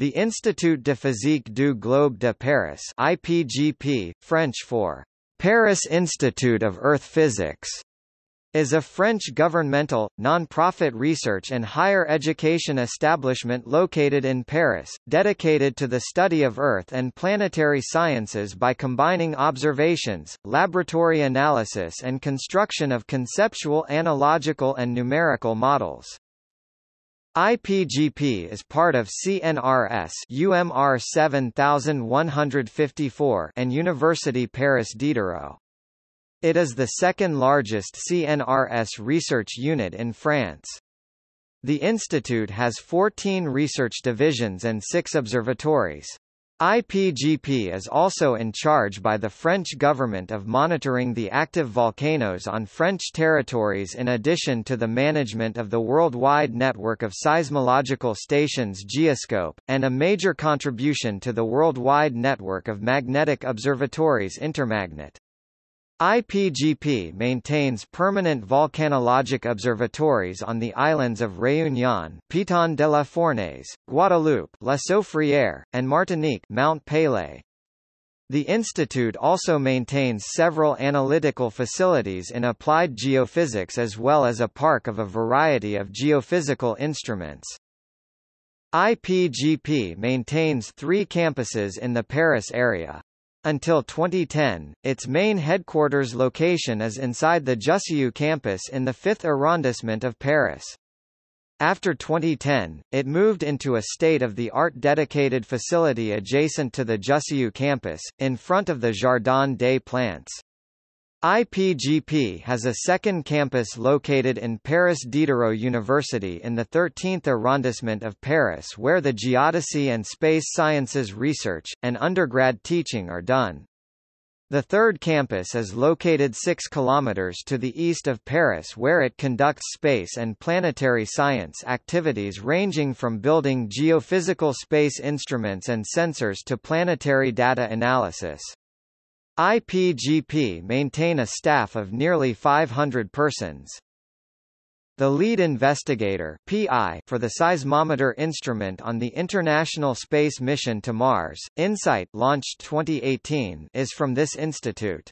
The Institut de Physique du Globe de Paris (IPGP), French for Paris Institute of Earth Physics, is a French governmental, non-profit research and higher education establishment located in Paris, dedicated to the study of Earth and planetary sciences by combining observations, laboratory analysis and construction of conceptual analogical and numerical models. IPGP is part of CNRS (UMR 7154) and University Paris-Diderot. It is the second largest CNRS research unit in France. The institute has 14 research divisions and 6 observatories. IPGP is also in charge by the French government of monitoring the active volcanoes on French territories, in addition to the management of the worldwide network of seismological stations Geoscope, and a major contribution to the worldwide network of magnetic observatories Intermagnet. IPGP maintains permanent volcanologic observatories on the islands of Réunion, Piton de la Fournaise, Guadeloupe, La Soufrière, and Martinique, Mount Pelée. The institute also maintains several analytical facilities in applied geophysics as well as a park of a variety of geophysical instruments. IPGP maintains 3 campuses in the Paris area. Until 2010, its main headquarters location is inside the Jussieu campus in the 5th arrondissement of Paris. After 2010, it moved into a state-of-the-art dedicated facility adjacent to the Jussieu campus, in front of the Jardin des Plantes. IPGP has a second campus located in Paris-Diderot University in the 13th arrondissement of Paris, where the geodesy and space sciences research, and undergrad teaching are done. The third campus is located 6 kilometers to the east of Paris, where it conducts space and planetary science activities ranging from building geophysical space instruments and sensors to planetary data analysis. IPGP maintain a staff of nearly 500 persons. The lead investigator (PI) for the seismometer instrument on the International Space Mission to Mars, InSight, launched 2018, is from this institute.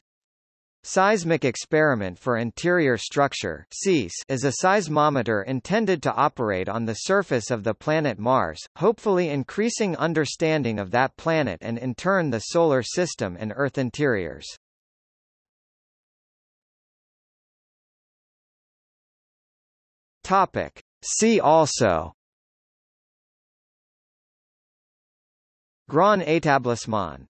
Seismic Experiment for Interior Structure is a seismometer intended to operate on the surface of the planet Mars, hopefully increasing understanding of that planet and in turn the solar system and Earth interiors. See also: Grand établissement.